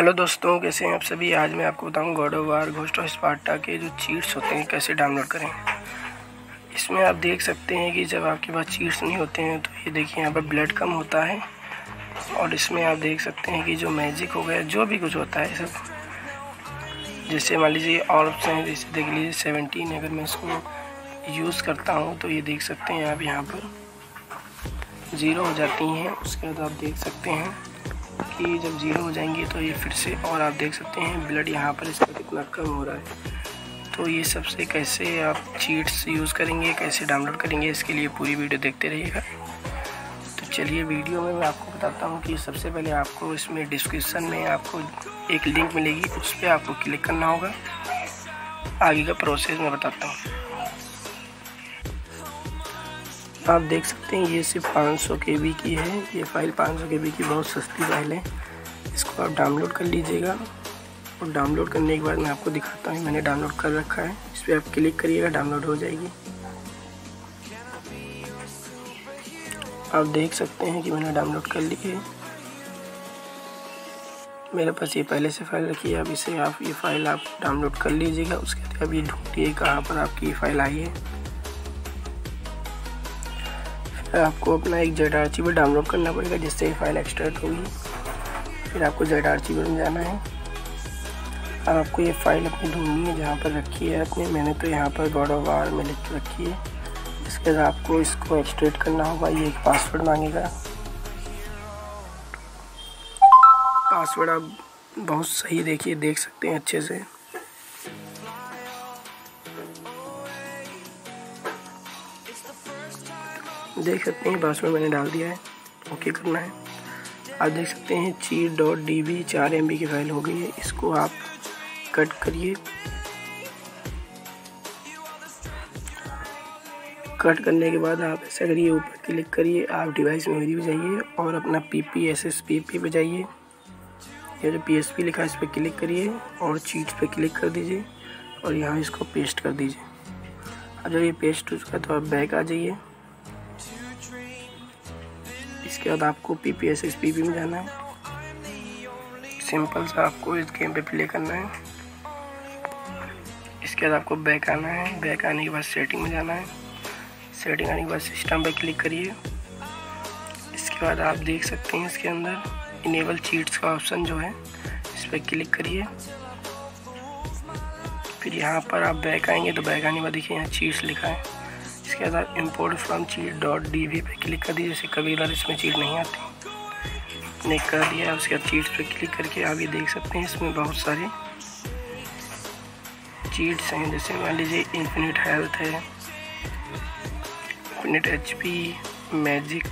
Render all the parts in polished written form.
Hello दोस्तों, कैसे हैं आप सभी। आज मैं आपको बताऊं God of war ghost of Sparta के जो चीट्स होते हैं कैसे डाउनलोड करें। इसमें आप देख सकते हैं कि जब आपके पास चीट्स नहीं होते हैं तो ये देखिए यहाँ पर ब्लड कम होता है और इसमें आप देख सकते हैं कि जो मैजिक हो गया जो भी कुछ होता है सब, जैसे मान लीजिए ऑर्ब्स हैं, जैसे देख लीजिए 17 अगर मैं इसको यूज़ करता हूँ तो ये देख सकते हैं आप यहाँ पर ज़ीरो हो जाती हैं। उसके बाद आप देख सकते हैं कि जब जीरो हो जाएंगे तो ये फिर से, और आप देख सकते हैं ब्लड यहाँ पर इसका कितना कम हो रहा है। तो ये सबसे कैसे आप चीट्स यूज़ करेंगे, कैसे डाउनलोड करेंगे, इसके लिए पूरी वीडियो देखते रहिएगा। तो चलिए वीडियो में मैं आपको बताता हूँ कि सबसे पहले आपको इसमें डिस्क्रिप्शन में आपको एक लिंक मिलेगी, उस पर आपको क्लिक करना होगा। आगे का प्रोसेस मैं बताता हूँ। आप देख सकते हैं ये सिर्फ 500 KB की है, ये फाइल 500 KB की बहुत सस्ती फाइल है। इसको आप डाउनलोड कर लीजिएगा और डाउनलोड करने के बाद मैं आपको दिखाता हूँ। मैंने डाउनलोड कर रखा है, इस पर आप क्लिक करिएगा, डाउनलोड हो जाएगी। आप देख सकते हैं कि मैंने डाउनलोड कर ली है। मेरे पास ये पहले से फाइल रखी है। अब इसे आप ये फाइल आप डाउनलोड कर लीजिएगा। उसके बाद आप ये ढूंढिए कहाँ पर आपकी ये फाइल आई है। आपको अपना एक ZRC डाउनलोड करना पड़ेगा जिससे ये फाइल एक्सट्रैक्ट होगी। फिर आपको ZRC में जाना है और आपको ये फाइल अपनी ढूंढनी है जहाँ पर रखी है आपने। मैंने तो यहाँ पर गॉड ऑफ वॉर में लिख रखी है। इसके बाद आपको इसको एक्सट्रैक्ट करना होगा। ये एक पासवर्ड मांगेगा, पासवर्ड आप बहुत सही देखिए, देख सकते हैं अच्छे से। देख सकते हैं पासवर्ड मैंने डाल दिया है, ओके करना है। आप देख सकते हैं cheat.db 4 MB की फाइल हो गई है। इसको आप कट करिए। कट करने के बाद आप ऐसा करिए, ऊपर क्लिक करिए, आप डिवाइस मेमोरी पे जाइए और अपना PPSSPP पे जाइए। ये जो PSP लिखा है इस पर क्लिक करिए और चीट पे क्लिक कर दीजिए और यहाँ इसको पेस्ट कर दीजिए। अब जब ये पेस्ट हो चुका है तो आप बैक आ जाइए। इसके बाद आपको PPSSPP में जाना है, सिंपल सा आपको इस गेम पे प्ले करना है। इसके बाद आपको बैक आना है, बैक आने के बाद सेटिंग में जाना है, सेटिंग आने के बाद सिस्टम पे क्लिक करिए। इसके बाद आप देख सकते हैं इसके अंदर इनेबल चीट्स का ऑप्शन जो है इस पर क्लिक करिए। फिर यहाँ पर आप बैक आएंगे तो बैक आने के बाद देखिए यहाँ चीट्स लिखा है। इसके बाद आप इम्पोर्ट फ्रॉम cheat.db पे क्लिक कर दीजिए। जैसे कभी इधर इसमें चीट नहीं आती, ने कर दिया। उसके बाद चीट पे क्लिक करके आप ये देख सकते हैं इसमें बहुत सारे चीट्स हैं। जैसे मान लीजिए इन्फिनिट हेल्थ है, इन्फिनिट HP, मैजिक,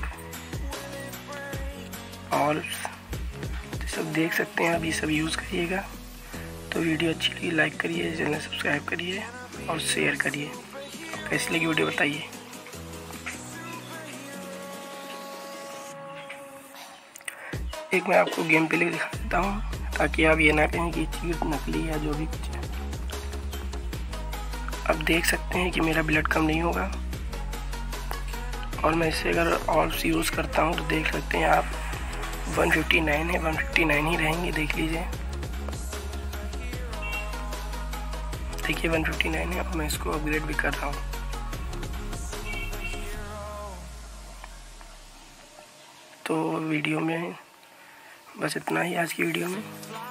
और सब देख सकते हैं। आप ये सब यूज़ करिएगा। तो वीडियो अच्छी लगी लाइक करिए, चैनल सब्सक्राइब करिए और शेयर करिए। कैसी लगी वीडियो बताइए। एक मैं आपको गेम प्ले दिखा देता हूँ ताकि आप ये ना कहें कि चीट नकली या जो भी कुछ है। आप देख सकते हैं कि मेरा ब्लड कम नहीं होगा और मैं इसे अगर ऑर्ब्स यूज़ करता हूँ तो देख सकते हैं आप 159 है, 159 ही रहेंगे। देख लीजिए, देखिए 159 है। अब मैं इसको अपग्रेड भी कर रहा हूँ। तो वीडियो में बस इतना ही आज की वीडियो में।